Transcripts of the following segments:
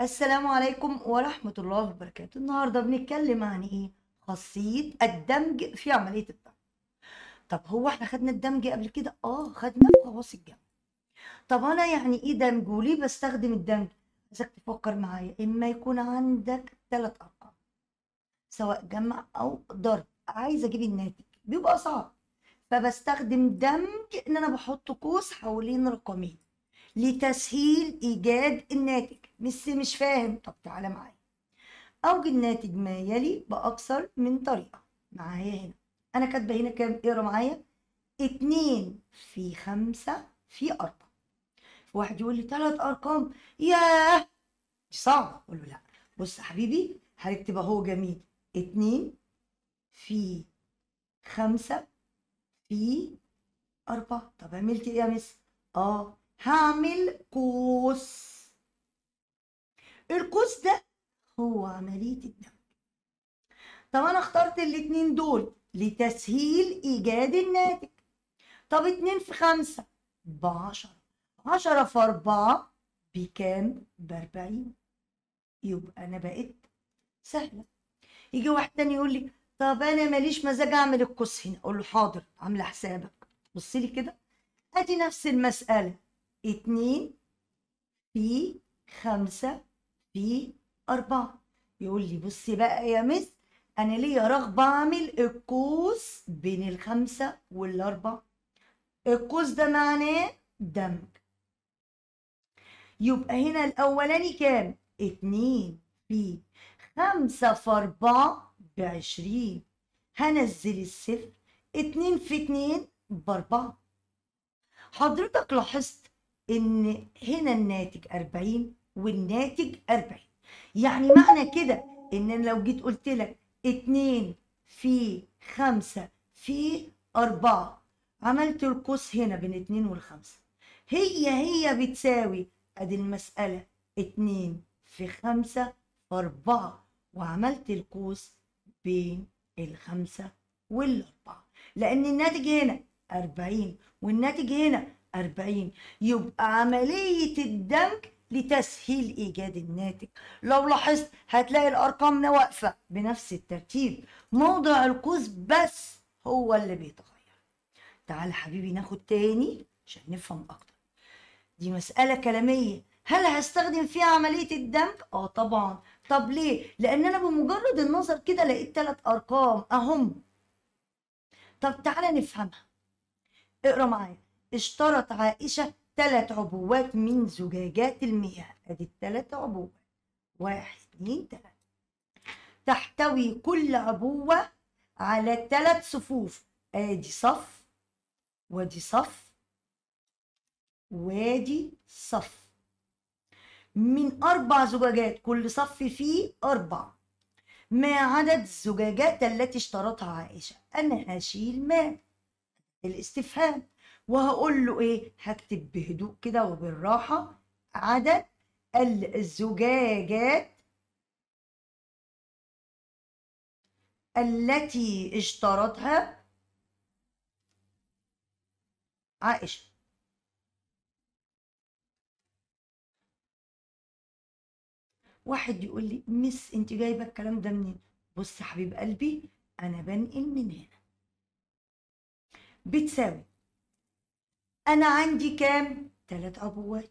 السلام عليكم ورحمة الله وبركاته. النهاردة بنتكلم عن ايه؟ خاصية الدمج في عملية الدمج. طب هو احنا خدنا الدمج قبل كده؟ خدناه في خواص الجمع. طب انا يعني ايه دمج وليه بستخدم الدمج؟ عايزك تفكر معايا، اما يكون عندك 3 ارقام سواء جمع او ضرب، عايز اجيب الناتج بيبقى صعب، فبستخدم دمج ان انا بحط قوس حوالين رقمين لتسهيل ايجاد الناتج. مش فاهم؟ طب تعالى معايا. اوجد ناتج ما يلي باكثر من طريقه. معايا هنا انا كاتبه هنا كام؟ اقرا معايا. 2 في 5 في 4. واحد يقول لي 3 ارقام، ياه دي صعبه، اقول له لا بص يا حبيبي هنكتب اهو جميل 2 في 5 في 4. طب عملت ايه يا مس؟ هعمل قوس. القوس ده هو عملية الدمج. طب انا اخترت الاتنين دول لتسهيل ايجاد الناتج. طب 2 في 5 ب10، 10 في 4 بكام؟ ب40. يبقى انا بقيت سهلة. يجي واحد تاني يقول لي طب انا ماليش مزاج اعمل القوس هنا، اقول له حاضر عاملة حسابك. بص لي كده، ادي نفس المسألة 2 في 5 في 4. يقول لي بصي بقى يا مس انا ليا رغبه اعمل القوس بين ال5 وال4. القوس ده معناه دمج. يبقى هنا الاولاني كام؟ 2 في 5 في 4 ب20. هنزل الصفر، 2 في 2 ب4. حضرتك لاحظت ان هنا الناتج 40 والناتج 40، يعني معنى كده ان انا لو جيت قلت لك 2 في 5 في 4 عملت القوس هنا بين 2 وال5 هي بتساوي، ادي المسألة 2 في 5 في 4 وعملت القوس بين ال5 وال4 لان الناتج هنا 40 والناتج هنا 40. يبقى عملية الدمج لتسهيل ايجاد الناتج. لو لاحظت هتلاقي الارقام واقفه بنفس الترتيب، موضع القوس بس هو اللي بيتغير. تعال حبيبي ناخد تاني عشان نفهم اكتر. دي مساله كلاميه، هل هستخدم فيها عمليه الدمج؟ طبعا. طب ليه؟ لان انا بمجرد النظر كده لقيت 3 ارقام اهم. طب تعالى نفهمها، اقرا معايا. اشترت عائشه 3 عبوات من زجاجات المياه، ادي ال3 عبوات 1 2 3. تحتوي كل عبوة على 3 صفوف، ادي صف وادي صف وادي صف، من 4 زجاجات، كل صف فيه 4. ما عدد الزجاجات التي اشترتها عائشة؟ انا هشيل ما الاستفهام وهقول له ايه؟ هكتب بهدوء كده وبالراحه عدد الزجاجات التي اشترتها عائشه. واحد يقول لي مس انت جايبه الكلام ده منين؟ بص يا حبيب قلبي انا بنقل من هنا بتساوي، أنا عندي كام؟ 3 عبوات،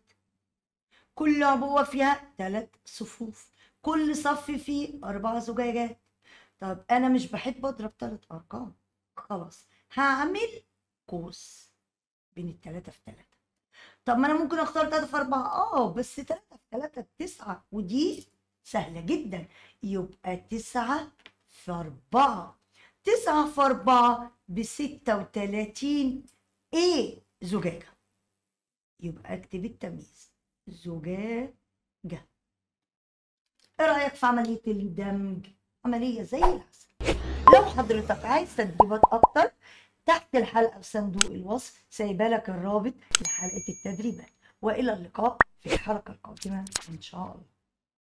كل عبوة فيها 3 صفوف، كل صف فيه 4 زجاجات. طب أنا مش بحب أضرب 3 أرقام، خلاص هعمل قوس بين 3 في 3. طب ما أنا ممكن أختار 3 في 4، بس 3 في 3 9 ودي سهلة جدا. يبقى 9 في 4، 9 في 4 ب36 إيه؟ زجاجة. يبقى اكتب التمييز زجاجة. ايه رأيك في عملية الدمج؟ عملية زي العسل. لو حضرتك عايز تدريبات اكتر تحت الحلقة في صندوق الوصف سايبالك الرابط لحلقة التدريبات، والى اللقاء في الحلقة القادمة ان شاء الله.